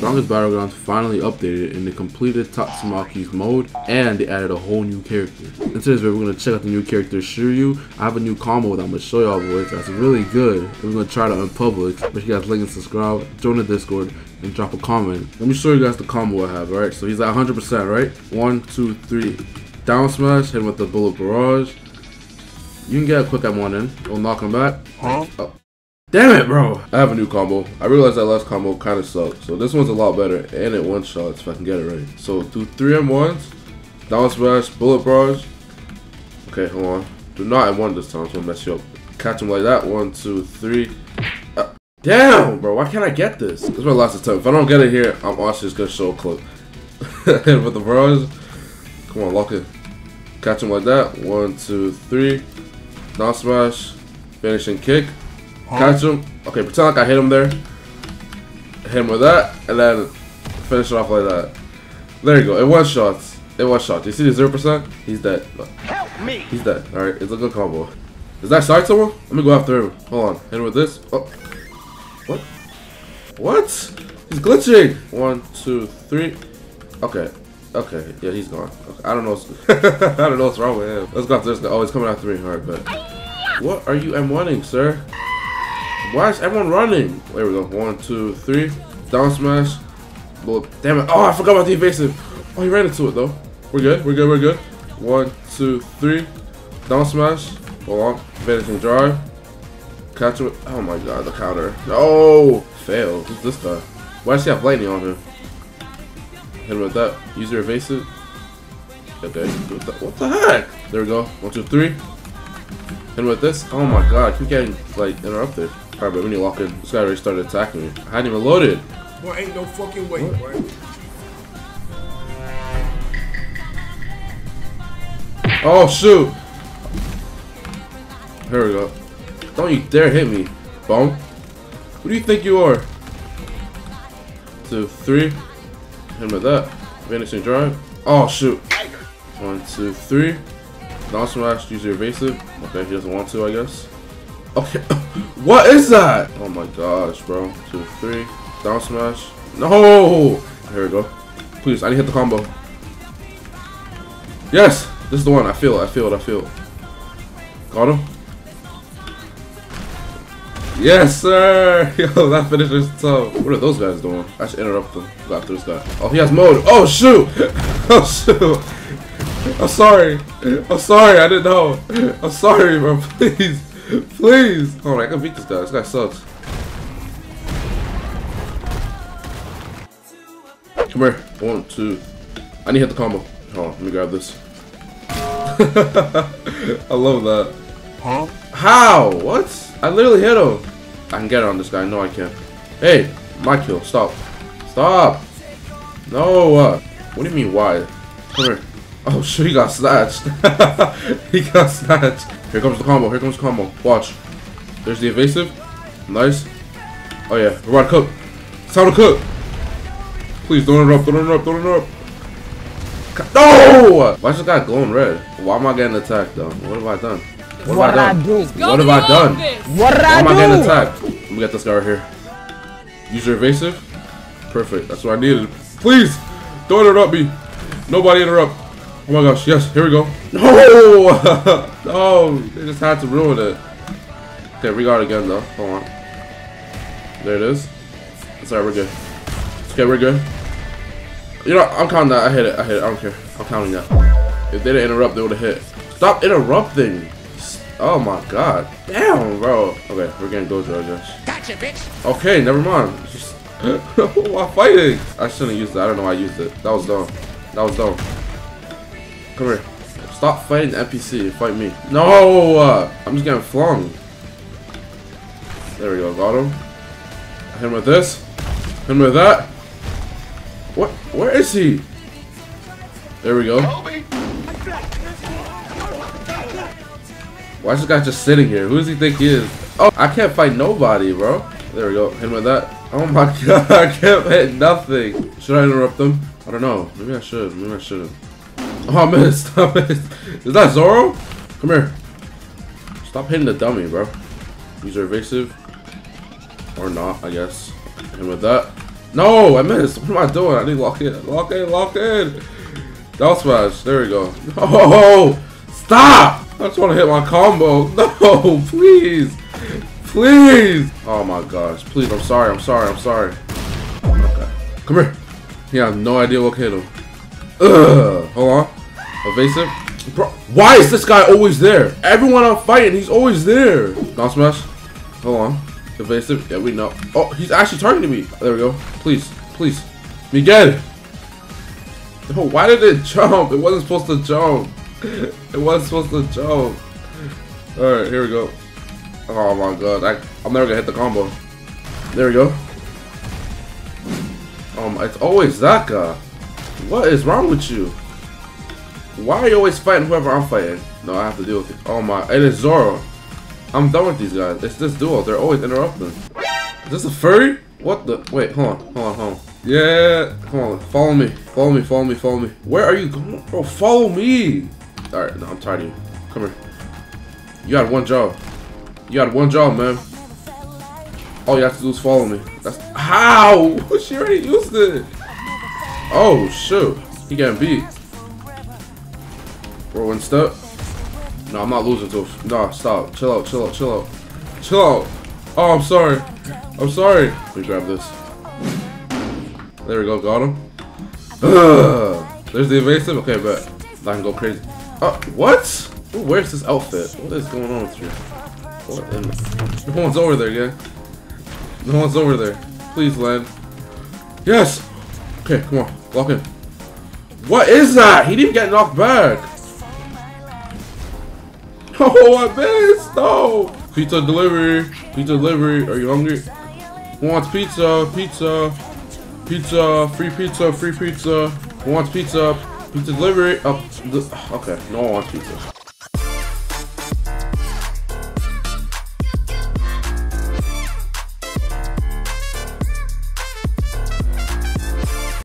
Strongest Battlegrounds finally updated and they completed Tatsumaki's mode and they added a whole new character. In today's video, we're going to check out the new character Shiryu. I have a new combo that I'm going to show y'all boys that's really good and we're going to try it out in public. Make sure you guys like and subscribe, join the Discord, and drop a comment. Let me show you guys the combo I have, alright? So he's at 100%, right? 1, 2, 3, down smash, hit him with the Bullet Barrage. You can get a quick at one end. It'll knock him back. Huh? Oh. Damn it, bro! I have a new combo. I realized that last combo kind of sucked, so this one's a lot better, and it one-shots if I can get it right. So, do 3 M1s, down smash, Bullet Barrage. Okay, hold on. Do not M1 this time, so I'll mess you up. Catch him like that. 1, 2, 3. Damn, bro! Why can't I get this? This is my last attempt. If I don't get it here, I'm honestly just gonna show a clip. And with the barrage, come on, lock it. Catch him like that. 1, 2, 3. Down smash, vanishing kick. Catch him. Okay, pretend like I hit him there. Hit him with that, and then finish it off like that. There you go. It one shots. It one shot. Do you see the 0%? He's dead. Help me. He's dead. All right, it's a good combo. Does that side someone? Let me go after him. Hold on. Hit him with this. Oh, what? What? He's glitching. 1, 2, 3. Okay. Okay. Yeah, he's gone. Okay. I don't know. I don't know what's wrong with him. Let's go after this guy. Oh, he's coming after me. All right, bet. What are you M1ing, sir? Why is everyone running? There we go. 1, 2, 3. Down smash. Bullet. Damn it. Oh, I forgot about the evasive. Oh, he ran into it, though. We're good. We're good. We're good. 1, 2, 3. Down smash. Hold on. Vanishing drive. Catch him. Oh, my God. The counter. Oh. Fail. Who's this guy? Why does he have lightning on him? Hit him with that. Use your evasive. Okay. What the heck? There we go. 1, 2, 3. Hit him with this. Oh, my God. I keep getting, like, interrupted. Alright, but when you lock in, this guy already started attacking me. I hadn't even loaded. Boy, ain't no fucking way, boy. Oh, shoot! Here we go. Don't you dare hit me, bum. Who do you think you are? 2, 3. Hit him with that. Vanishing drive. Oh, shoot. 1, 2, 3. Down smash, use your evasive. Okay, he doesn't want to, I guess. Okay, what is that? Oh my gosh, bro. 2, 3, down smash. No! Here we go. Please, I need to hit the combo. Yes! This is the one. I feel it, I feel it, I feel it. Got him. Yes, sir! Yo, that finisher's tough. What are those guys doing? I should interrupt them. Go after this guy. Oh, he has mode. Oh, shoot! Oh, shoot! I'm sorry. I'm sorry, I didn't know. I'm sorry, bro. Please. Please! Oh, I can beat this guy. This guy sucks. Come here. 1, 2. I need to hit the combo. Hold on, let me grab this. I love that. Huh? How? What? I literally hit him. I can get on this guy. No, I can't. Hey, my kill. Stop. Stop. No. What do you mean, why? Come here. Oh, shoot, he got snatched. He got snatched. Here comes the combo, here comes the combo. Watch. There's the evasive. Nice. Oh yeah, we're about to cook. It's time to cook. Please don't interrupt, don't interrupt, don't interrupt. No! Why is this guy glowing red? Why am I getting attacked though? What have I done? What have I done? What have I done? What have I done? Why am I getting attacked? Let me get this guy right here. Use your evasive. Perfect, that's what I needed. Please! Don't interrupt me. Nobody interrupt. Oh my gosh, yes, here we go. No! No, they just had to ruin it. Okay, we got it again though. Hold on. There it is. It's alright, we're good. Okay, we're good. You know, I'm counting that. I hit it, I hit it. I don't care. I'm counting that. If they didn't interrupt, they would have hit. Stop interrupting! Oh my god. Damn, bro. Okay, we're getting Gojo, I guess. Gotcha, bitch! Okay, never mind. Just while fighting. I shouldn't have used that. I don't know why I used it. That was dumb. That was dumb. Come here. Stop fighting the NPC. Fight me. No! I'm just getting flung. There we go. Got him. Hit him with this. Hit him with that. What? Where is he? There we go. Why is this guy just sitting here? Who does he think he is? Oh, I can't fight nobody, bro. There we go. Hit him with that. Oh my god. I can't hit nothing. Should I interrupt them? I don't know. Maybe I should. Maybe I shouldn't. Oh, I missed. I missed. Is that Zoro? Come here. Stop hitting the dummy, bro. Use your evasive. Or not, I guess. And with that, No, I missed. What am I doing? I need to lock in. Lock in, lock in. Down smash. There we go. Oh, stop. I just want to hit my combo. No, please. Please. Oh my gosh. Please, I'm sorry. I'm sorry. I'm sorry. Okay. Come here. Yeah, I have no idea what hit him. Ugh. Hold on. Evasive. Bro, why is this guy always there? Everyone I'm fighting, he's always there. Down smash. Hold on. Evasive. Yeah, we know. Oh, he's actually targeting me. There we go. Please. Please. Miguel. Oh, why did it jump? It wasn't supposed to jump. It wasn't supposed to jump. Alright, here we go. Oh my god. I'm never gonna hit the combo. There we go. It's always that guy. What is wrong with you? Why are you always fighting whoever I'm fighting? No, I have to deal with it. Oh my, it is Zoro. I'm done with these guys. It's this duo. They're always interrupting. Is this a furry? What the? Wait, hold on, hold on, hold on. Yeah, come on, follow me. Follow me, follow me, follow me. Where are you going? Bro, follow me. Alright, no, I'm tired of you. Come here. You had one job. You had one job, man. All you have to do is follow me. That's how? She already used it. Oh, shoot. He getting beat. Bro, one step. No, I'm not losing to him. No, stop. Chill out, chill out, chill out. Chill out. Oh, I'm sorry. I'm sorry. Let me grab this. There we go, got him. Ugh. There's the evasive. Okay, but I can go crazy. What? Who wears this outfit? What is going on with you? What in the... No one's over there, yeah? No one's over there. Please land. Yes! Okay, come on. Lock in. What is that? He didn't get knocked back. Oh, I missed! No! Pizza delivery. Pizza delivery. Are you hungry? Who wants pizza? Pizza. Pizza, free pizza, free pizza. Who wants pizza? Pizza delivery. Okay, no one wants pizza.